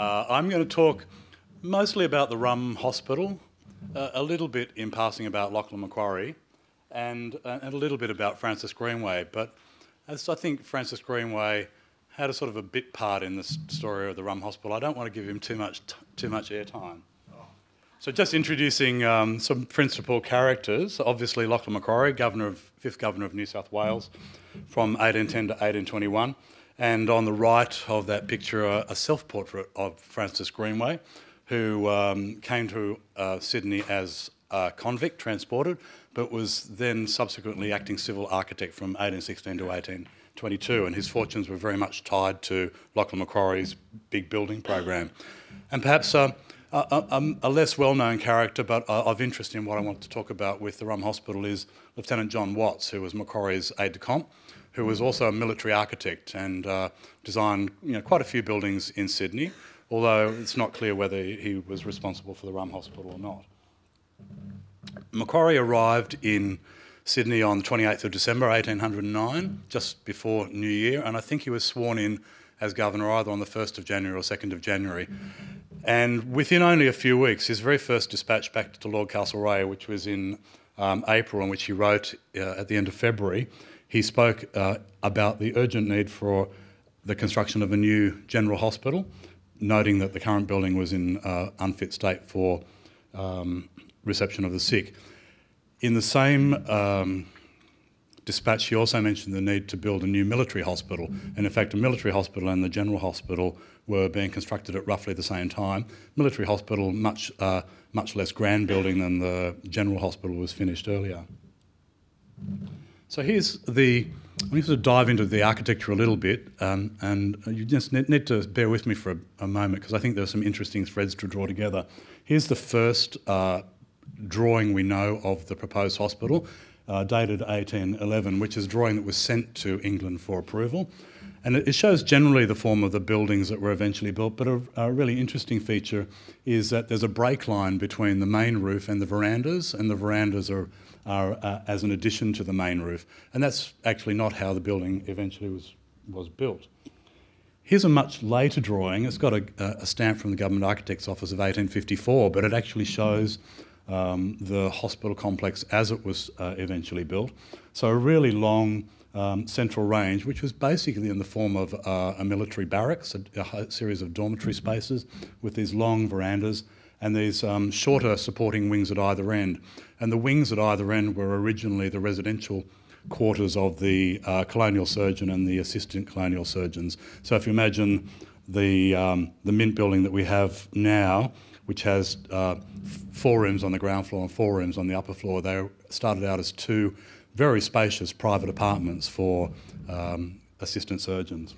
I'm going to talk mostly about the Rum Hospital, a little bit in passing about Lachlan Macquarie, and a little bit about Francis Greenway. But as I think Francis Greenway had a sort of a bit part in the story of the Rum Hospital, I don't want to give him too much airtime. So just introducing some principal characters. Obviously Lachlan Macquarie, fifth governor of New South Wales from 1810 to 1821. And on the right of that picture, a self-portrait of Francis Greenway, who came to Sydney as a convict, transported, but was then subsequently acting civil architect from 1816 to 1822. And his fortunes were very much tied to Lachlan Macquarie's big building program. And perhaps a less well-known character, but of interest in what I want to talk about with the Rum Hospital, is Lieutenant John Watts, who was Macquarie's aide-de-camp, who was also a military architect and designed quite a few buildings in Sydney, although it's not clear whether he was responsible for the Rum Hospital or not. Macquarie arrived in Sydney on the 28th of December 1809, just before New Year, and I think he was sworn in as governor either on the 1st of January or 2nd of January. And within only a few weeks, his very first dispatch back to Lord Castlereagh, which was in April, in which he wrote at the end of February, he spoke about the urgent need for the construction of a new general hospital, noting that the current building was in unfit state for reception of the sick. In the same dispatch, he also mentioned the need to build a new military hospital, and in fact a military hospital and the general hospital were being constructed at roughly the same time. Military hospital, much less grand building than the general hospital, was finished earlier. So here's the, I'm going to sort of dive into the architecture a little bit, and you just need to bear with me for a moment because I think there are some interesting threads to draw together. Here's the first drawing we know of the proposed hospital, dated 1811, which is a drawing that was sent to England for approval. And it shows generally the form of the buildings that were eventually built, but a really interesting feature is that there's a break line between the main roof and the verandas are as an addition to the main roof. And that's actually not how the building eventually was built. Here's a much later drawing. It's got a stamp from the Government Architect's Office of 1854, but it actually shows the hospital complex as it was eventually built. So a really long central range, which was basically in the form of a military barracks, a series of dormitory spaces with these long verandas and these shorter supporting wings at either end. And the wings at either end were originally the residential quarters of the colonial surgeon and the assistant colonial surgeons. So if you imagine the Mint building that we have now, which has 4 rooms on the ground floor and 4 rooms on the upper floor, they started out as 2 very spacious private apartments for assistant surgeons.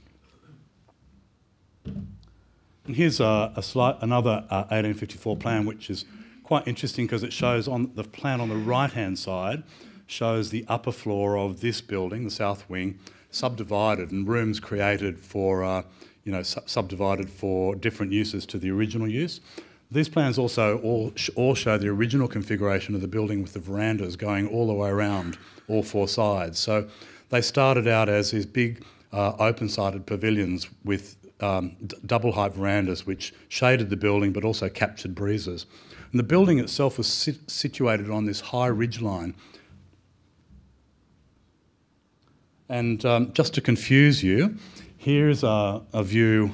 And here's another 1854 plan, which is quite interesting because it shows on the plan on the right-hand side shows the upper floor of this building, the south wing, subdivided and rooms created for subdivided for different uses to the original use. These plans also all show the original configuration of the building with the verandas going all the way around all 4 sides. So they started out as these big open-sided pavilions with double-height verandas which shaded the building but also captured breezes. And the building itself was situated on this high ridge line. And just to confuse you, here's a view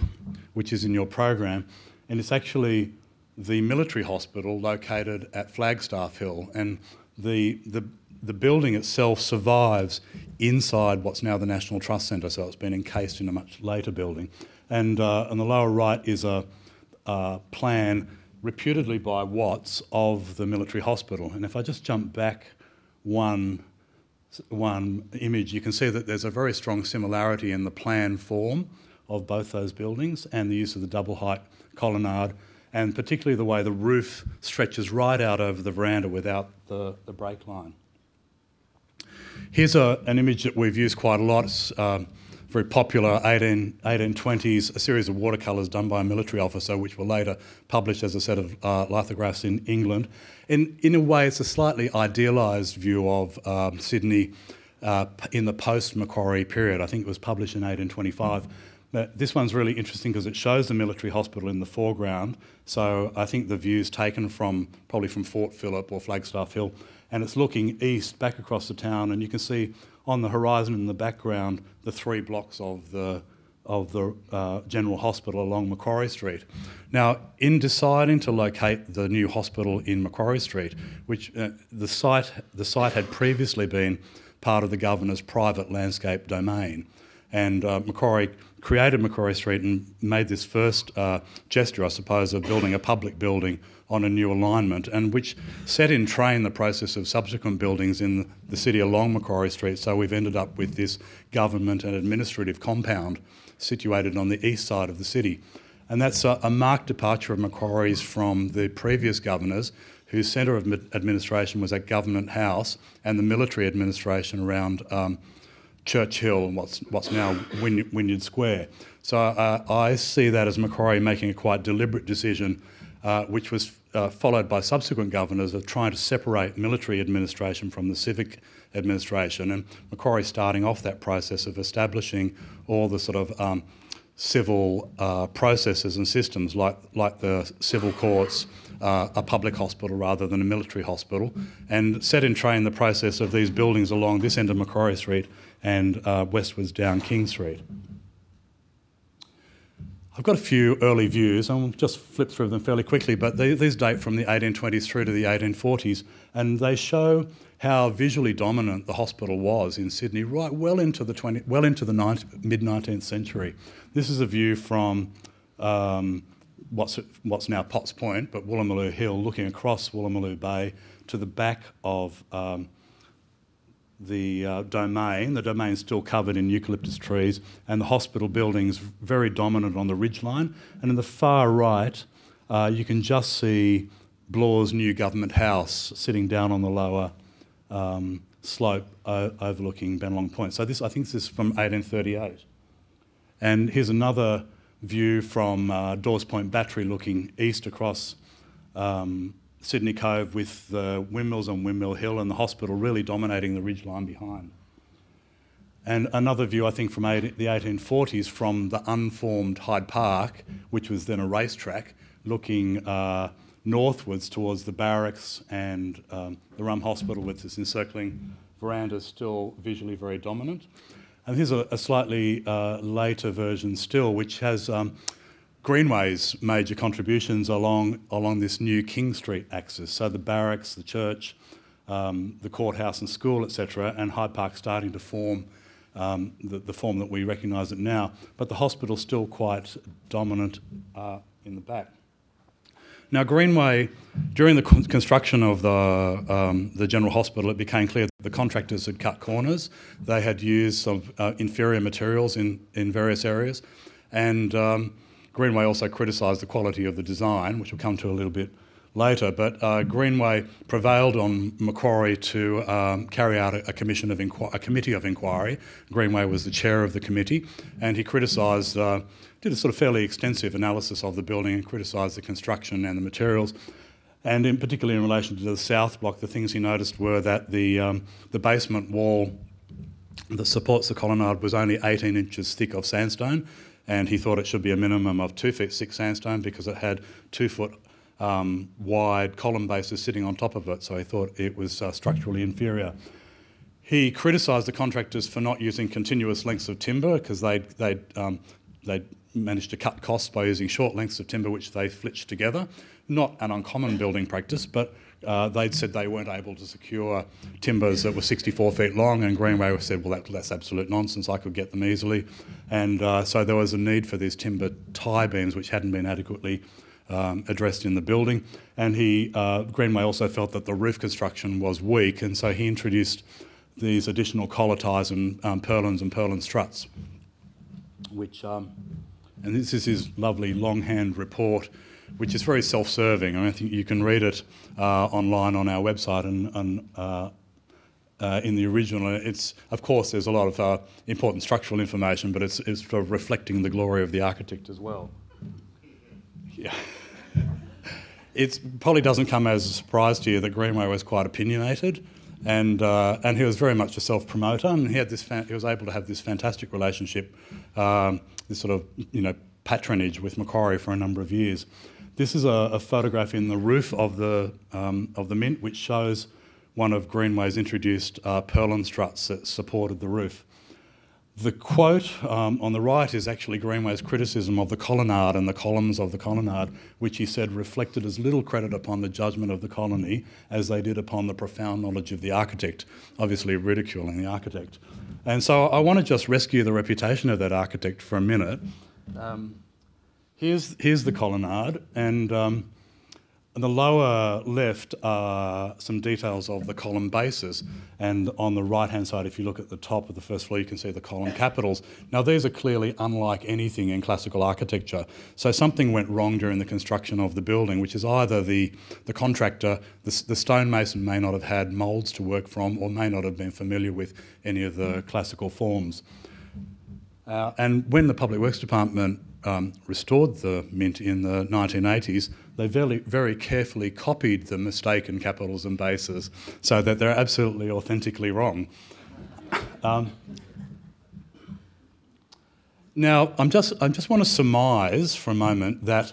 which is in your program, and it's actually the military hospital located at Flagstaff Hill, and the building itself survives inside what's now the National Trust Centre, so it's been encased in a much later building. And on the lower right is a plan reputedly by Watts of the military hospital. And if I just jump back one image, you can see that there's a very strong similarity in the plan form of both those buildings and the use of the double height colonnade, and particularly the way the roof stretches right out over the veranda without the break line. Here's an image that we've used quite a lot. It's very popular, 1820s, a series of watercolours done by a military officer which were later published as a set of lithographs in England. In a way, it's a slightly idealised view of Sydney in the post-Macquarie period. I think it was published in 1825. But this one's really interesting because it shows the military hospital in the foreground. So I think the view's taken from, probably from Fort Phillip or Flagstaff Hill, and it's looking east back across the town, and you can see on the horizon in the background the three blocks of the General Hospital along Macquarie Street. Now, in deciding to locate the new hospital in Macquarie Street, which the site had previously been part of the governor's private landscape domain, and Macquarie created Macquarie Street and made this first gesture, I suppose, of building a public building on a new alignment, and which set in train the process of subsequent buildings in the city along Macquarie Street. So we've ended up with this government and administrative compound situated on the east side of the city. And that's a marked departure of Macquarie's from the previous governors, whose centre of administration was at Government House and the military administration around Churchill and what's now Wynyard Square. So I see that as Macquarie making a quite deliberate decision, which was followed by subsequent governors, of trying to separate military administration from the civic administration, and Macquarie starting off that process of establishing all the sort of civil processes and systems, like the civil courts, a public hospital rather than a military hospital, and set in train the process of these buildings along this end of Macquarie Street and westwards down King Street. I've got a few early views, and I'll just flip through them fairly quickly, but these date from the 1820s through to the 1840s, and they show how visually dominant the hospital was in Sydney right well into the mid-19th century. This is a view from what's now Potts Point, but Woolloomooloo Hill, looking across Woolloomooloo Bay to the back of the domain. The domain is still covered in eucalyptus trees, and the hospital buildings very dominant on the ridgeline. And in the far right, you can just see Bloor's new Government House sitting down on the lower slope overlooking Bennelong Point. So this, I think, this is from 1838. And here's another view from Dawes Point Battery, looking east across Sydney Cove, with the windmills on Windmill Hill and the hospital really dominating the ridgeline behind. And another view, I think, from the 1840s, from the unformed Hyde Park, which was then a racetrack, looking northwards towards the barracks and the Rum Hospital, with its encircling verandas still visually very dominant. And here's a slightly later version still, which has Greenway's major contributions along this new King Street axis. So the barracks, the church, the courthouse and school, etc., and Hyde Park starting to form the form that we recognise it now, but the hospital still quite dominant in the back. Now, Greenway, during the construction of the General Hospital, it became clear that the contractors had cut corners. They had used some inferior materials in various areas, and Greenway also criticised the quality of the design, which we'll come to a little bit later. But Greenway prevailed on Macquarie to carry out a committee of inquiry. Greenway was the chair of the committee, and he criticised, did a sort of fairly extensive analysis of the building and criticised the construction and the materials. And in particularly in relation to the south block, the things he noticed were that the basement wall that supports the colonnade was only 18 inches thick of sandstone, and he thought it should be a minimum of 2 feet thick sandstone because it had 2 foot wide column bases sitting on top of it, so he thought it was structurally inferior. He criticised the contractors for not using continuous lengths of timber, because they'd managed to cut costs by using short lengths of timber which they flitched together. Not an uncommon building practice, but they'd said they weren't able to secure timbers that were 64 feet long, and Greenway said, well, that's absolute nonsense, I could get them easily. And so there was a need for these timber tie beams which hadn't been adequately addressed in the building. And Greenway also felt that the roof construction was weak, and so he introduced these additional collar ties and purlins and purlin struts, which, and this is his lovely longhand report, which is very self-serving. I mean, I think you can read it online on our website, and in the original. It's, of course, there's a lot of important structural information, but it's sort of reflecting the glory of the architect as well. Yeah. It probably doesn't come as a surprise to you that Greenway was quite opinionated, and he was very much a self-promoter, and he had this he was able to have this fantastic relationship, this sort of patronage with Macquarie for a number of years. This is a photograph in the roof of the Mint, which shows one of Greenway's introduced purlin struts that supported the roof. The quote on the right is actually Greenway's criticism of the colonnade and the columns of the colonnade, which he said reflected as little credit upon the judgment of the colony as they did upon the profound knowledge of the architect, obviously ridiculing the architect. And so I want to just rescue the reputation of that architect for a minute. Here's the colonnade, and on the lower left are some details of the column bases, and on the right-hand side, if you look at the top of the first floor, you can see the column capitals. Now, these are clearly unlike anything in classical architecture, so something went wrong during the construction of the building, which is either the contractor, the stonemason may not have had moulds to work from or may not have been familiar with any of the classical forms. And when the Public Works Department restored the Mint in the 1980s, they very carefully copied the mistaken capitals and bases so that they're absolutely authentically wrong. Now, I just want to surmise for a moment that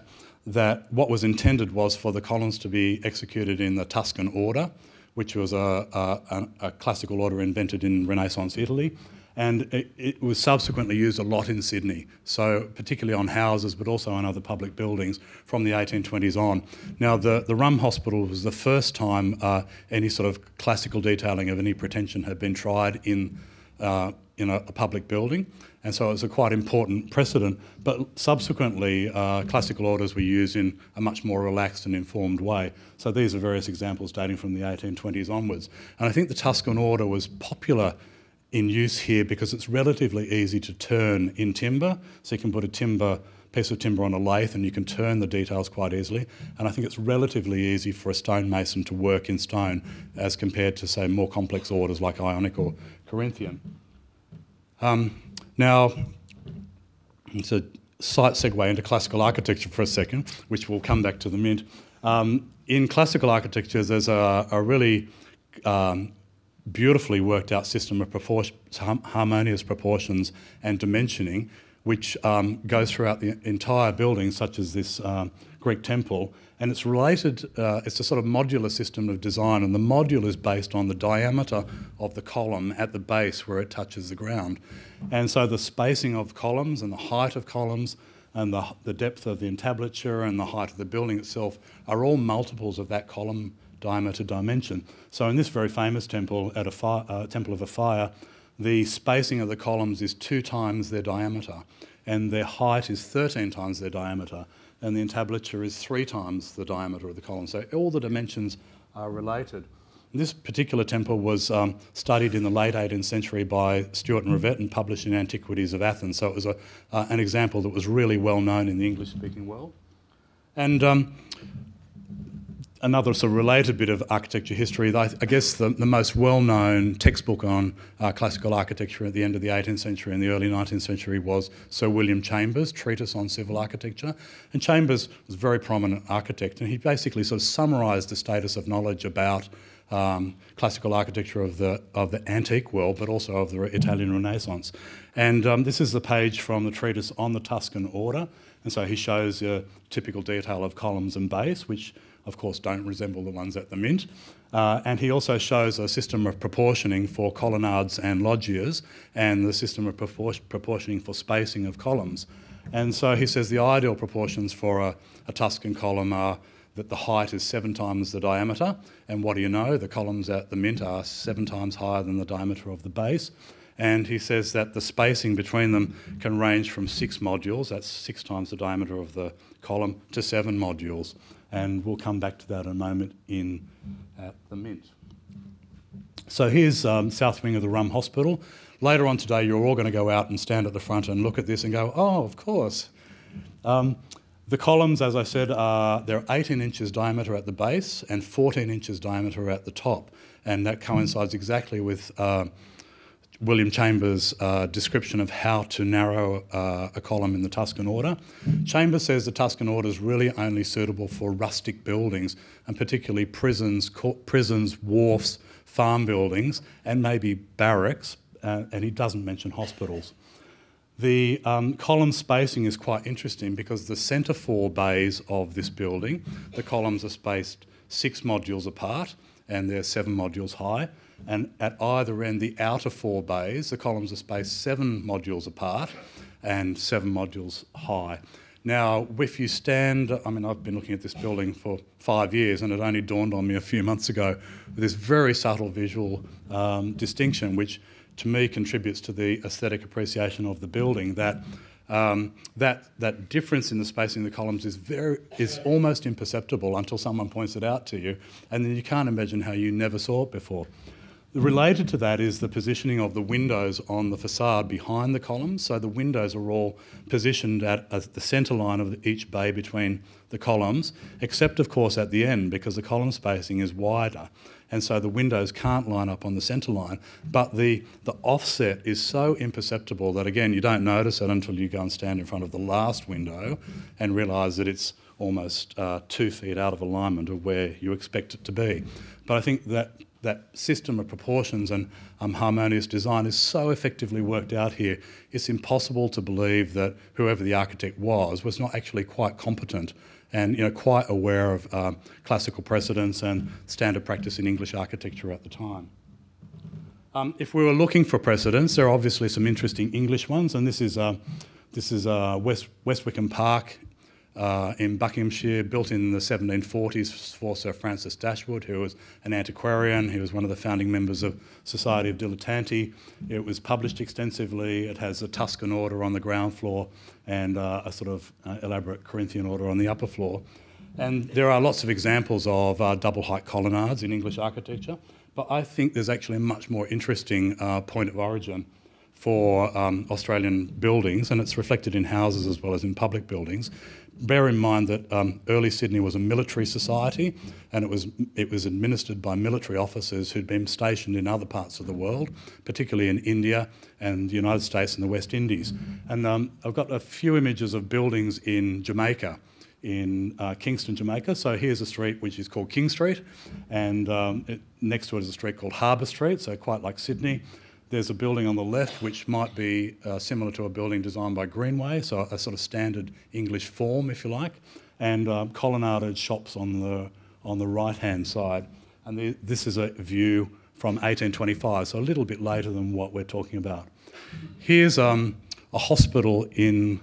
what was intended was for the columns to be executed in the Tuscan order, which was a classical order invented in Renaissance Italy. And it was subsequently used a lot in Sydney, so particularly on houses but also on other public buildings from the 1820s on. Now, the Rum Hospital was the first time any sort of classical detailing of any pretension had been tried in a public building, and so it was a quite important precedent. But subsequently, classical orders were used in a much more relaxed and informed way. So these are various examples dating from the 1820s onwards. And I think the Tuscan order was popular in use here because it's relatively easy to turn in timber, so you can put a piece of timber on a lathe and you can turn the details quite easily, and I think it's relatively easy for a stonemason to work in stone as compared to, say, more complex orders like Ionic or Corinthian. Now, it's a slight segue into classical architecture for a second, which we'll come back to the Mint. In classical architecture, there's a really beautifully worked out system of harmonious proportions and dimensioning, which goes throughout the entire building, such as this Greek temple, and it's related, it's a sort of modular system of design, and the module is based on the diameter of the column at the base where it touches the ground. And so the spacing of columns and the height of columns and the depth of the entablature and the height of the building itself are all multiples of that column diameter dimension. So in this very famous temple, at a temple of a fire, the spacing of the columns is 2 times their diameter, and their height is 13 times their diameter, and the entablature is 3 times the diameter of the column. So all the dimensions are related. This particular temple was studied in the late 18th century by Stuart and Rivet and published in Antiquities of Athens. So it was an example that was really well known in the English-speaking world. And another sort of related bit of architecture history, I guess the most well-known textbook on classical architecture at the end of the 18th century and the early 19th century was Sir William Chambers' Treatise on Civil Architecture. And Chambers was a very prominent architect, and he basically sort of summarised the status of knowledge about classical architecture of the antique world, but also of the Italian Renaissance. And this is the page from the treatise on the Tuscan order, and so he shows a typical detail of columns and base, which of course don't resemble the ones at the Mint. And he also shows a system of proportioning for colonnades and loggias and the system of proportioning for spacing of columns. And so he says the ideal proportions for a Tuscan column are that the height is 7 times the diameter, and what do you know, the columns at the Mint are 7 times higher than the diameter of the base. And he says that the spacing between them can range from 6 modules, that's 6 times the diameter of the column, to 7 modules. And we'll come back to that in a moment at the Mint. So here's South Wing of the Rum Hospital. Later on today, you're all going to go out and stand at the front and look at this and go, oh, of course. The columns, as I said, they're 18 inches diameter at the base and 14 inches diameter at the top. And that coincides exactly with William Chambers' description of how to narrow a column in the Tuscan order. Chambers says the Tuscan order is really only suitable for rustic buildings, and particularly prisons, wharfs, farm buildings and maybe barracks, and he doesn't mention hospitals. The column spacing is quite interesting because the centre four bays of this building, the columns are spaced 6 modules apart and they're 7 modules high, and at either end, the outer four bays, the columns are spaced 7 modules apart and 7 modules high. Now, if you stand, I mean, I've been looking at this building for 5 years and it only dawned on me a few months ago, this very subtle visual distinction, which to me contributes to the aesthetic appreciation of the building, that that difference in the spacing of the columns is almost imperceptible until someone points it out to you, and then you can't imagine how you never saw it before. Related to that is the positioning of the windows on the facade behind the columns. So the windows are all positioned at the centre line of each bay between the columns, except of course at the end, because the column spacing is wider, and so the windows can't line up on the centre line. But the offset is so imperceptible that, again, you don't notice it until you go and stand in front of the last window and realise that it's almost 2 feet out of alignment of where you expect it to be. But I think that system of proportions and harmonious design is so effectively worked out here, it's impossible to believe that whoever the architect was not actually quite competent and, you know, quite aware of classical precedents and standard practice in English architecture at the time. If we were looking for precedents, there are obviously some interesting English ones, and this is Westwickham Park in Buckinghamshire, built in the 1740s for Sir Francis Dashwood, who was an antiquarian. He was one of the founding members of Society of Dilettanti. It was published extensively. It has a Tuscan order on the ground floor and a sort of elaborate Corinthian order on the upper floor. And there are lots of examples of double height colonnades in English architecture, but I think there's actually a much more interesting point of origin for Australian buildings, and it's reflected in houses as well as in public buildings. Bear in mind that early Sydney was a military society, and it was administered by military officers who'd been stationed in other parts of the world, particularly in India and the United States and the West Indies. And I've got a few images of buildings in Jamaica, in Kingston, Jamaica. So here's a street which is called King Street, and next to it is a street called Harbour Street, so quite like Sydney. There's a building on the left which might be similar to a building designed by Greenway, so a sort of standard English form, if you like, and colonnaded shops on the right-hand side. And this is a view from 1825, so a little bit later than what we're talking about. Here's a hospital in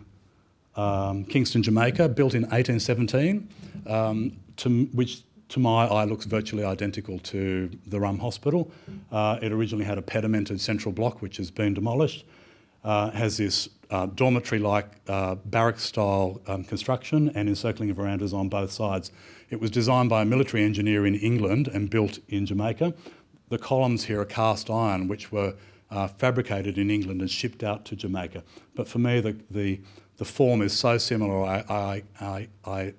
Kingston, Jamaica, built in 1817, which to my eye looks virtually identical to the Rum Hospital. It originally had a pedimented central block which has been demolished. Has this dormitory-like barrack-style construction and encircling verandas on both sides. It was designed by a military engineer in England and built in Jamaica. The columns here are cast iron, which were fabricated in England and shipped out to Jamaica. But for me, the form is so similar, I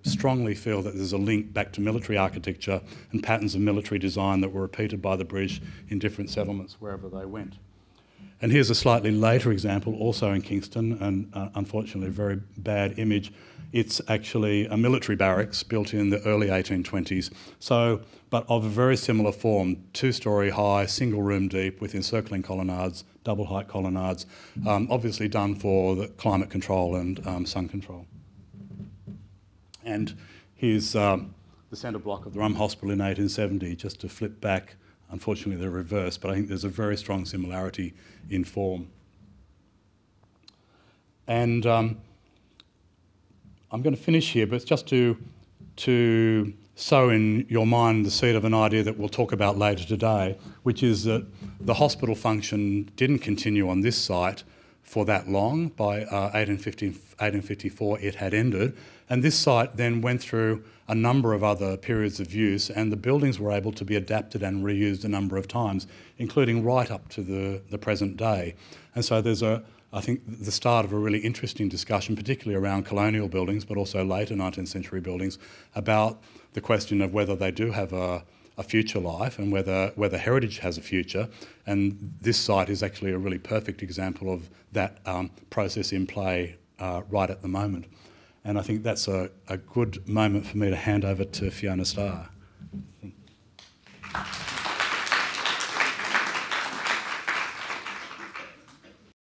strongly feel that there's a link back to military architecture and patterns of military design that were repeated by the British in different settlements wherever they went. And here's a slightly later example, also in Kingston, and unfortunately a very bad image. It's actually a military barracks built in the early 1820s, so, but of a very similar form, 2-storey high, single room deep with encircling colonnades, double height colonnades, obviously done for the climate control and sun control. And here's the centre block of the Rum Hospital in 1870, just to flip back. Unfortunately, they're reversed, but I think there's a very strong similarity in form. And I'm going to finish here, but it's just to sow in your mind the seed of an idea that we'll talk about later today, which is that the hospital function didn't continue on this site for that long. By 1854 it had ended, and this site then went through a number of other periods of use, and the buildings were able to be adapted and reused a number of times, including right up to the present day. And so there's I think the start of a really interesting discussion, particularly around colonial buildings but also later 19th century buildings, about the question of whether they do have a future life and whether heritage has a future. And this site is actually a really perfect example of that process in play right at the moment. And I think that's a good moment for me to hand over to Fiona Starr. Thank you.